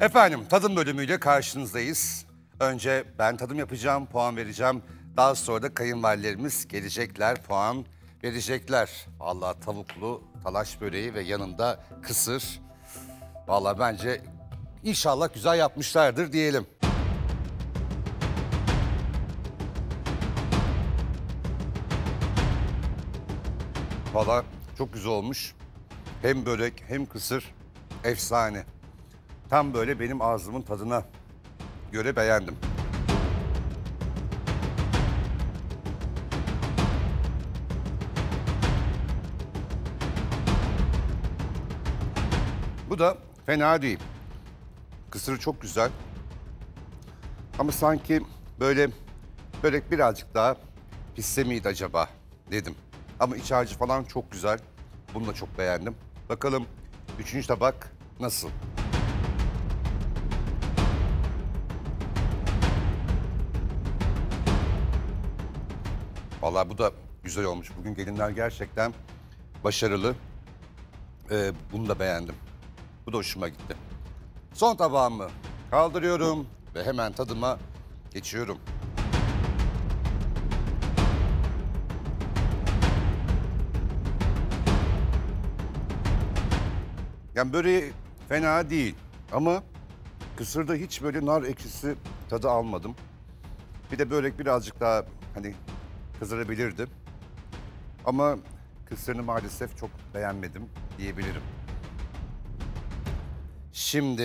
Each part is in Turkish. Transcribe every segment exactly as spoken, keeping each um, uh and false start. Efendim, tadım bölümüyle karşınızdayız. Önce ben tadım yapacağım, puan vereceğim. Daha sonra da kayınvalidelerimiz gelecekler, puan verecekler. Vallahi tavuklu talaş böreği ve yanında kısır. Vallahi bence inşallah güzel yapmışlardır diyelim. Vallahi çok güzel olmuş. Hem börek hem kısır efsane. Tam böyle benim ağzımın tadına göre beğendim. Bu da fena değil. Kısırı çok güzel. Ama sanki böyle börek birazcık daha pişse miydi acaba dedim. Ama iç harcı falan çok güzel. Bunu da çok beğendim. Bakalım üçüncü tabak nasıl? Vallahi bu da güzel olmuş. Bugün gelinler gerçekten başarılı. Ee, bunu da beğendim. Bu da hoşuma gitti. Son tabağımı kaldırıyorum ve hemen tadıma geçiyorum. Yani böreği fena değil ama kısırda hiç böyle nar ekşisi tadı almadım. Bir de börek birazcık daha hani kızarabilirdi. Ama kısırını maalesef çok beğenmedim diyebilirim. Şimdi...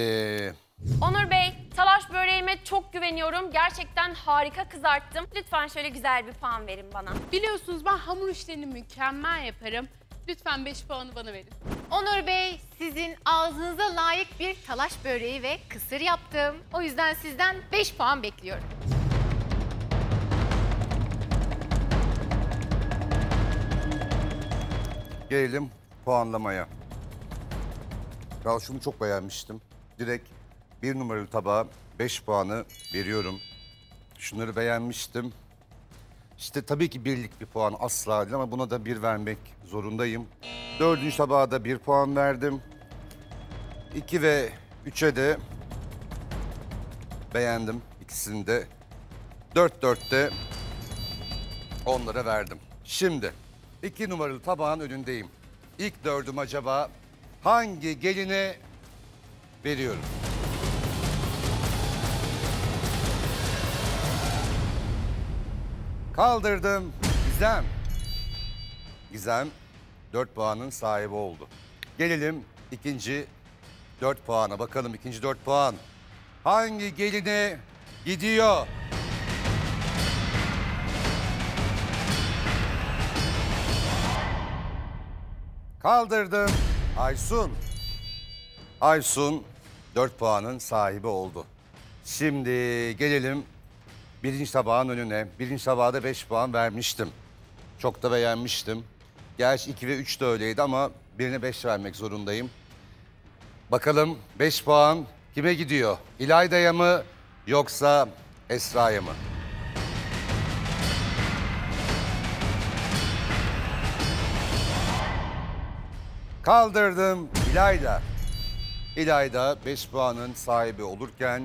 Onur Bey, talaş böreğime çok güveniyorum. Gerçekten harika kızarttım. Lütfen şöyle güzel bir puan verin bana. Biliyorsunuz ben hamur işlerini mükemmel yaparım. Lütfen beş puanı bana verin. Onur Bey, sizin ağzınıza layık bir talaş böreği ve kısır yaptım. O yüzden sizden beş puan bekliyorum. Gelelim puanlamaya. Ya şunu çok beğenmiştim. Direkt bir numaralı tabağa beş puanı veriyorum. Şunları beğenmiştim. İşte tabii ki birlik bir puan asla değil ama buna da bir vermek zorundayım. Dördüncü tabağa da bir puan verdim. İki ve üçe de beğendim ikisini de. Dört dörtte onlara verdim. Şimdi iki numaralı tabağın önündeyim. İlk dördüm acaba hangi geline veriyorum? Kaldırdım. Gizem. Gizem dört puanın sahibi oldu. Gelelim ikinci dört puana. Bakalım ikinci dört puan hangi geline gidiyor? Kaldırdım. Aysun. Aysun dört puanın sahibi oldu. Şimdi gelelim birinci tabağın önüne. Birinci tabağa da beş puan vermiştim. Çok da beğenmiştim. Gerçi iki ve üç de öyleydi ama birine beş vermek zorundayım. Bakalım beş puan kime gidiyor? İlayda'ya mı yoksa Esra'ya mı? Kaldırdım. İlayda. İlayda beş puanın sahibi olurken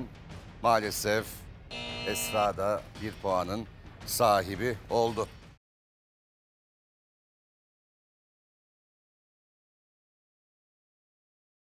maalesef Esra da bir puanın sahibi oldu.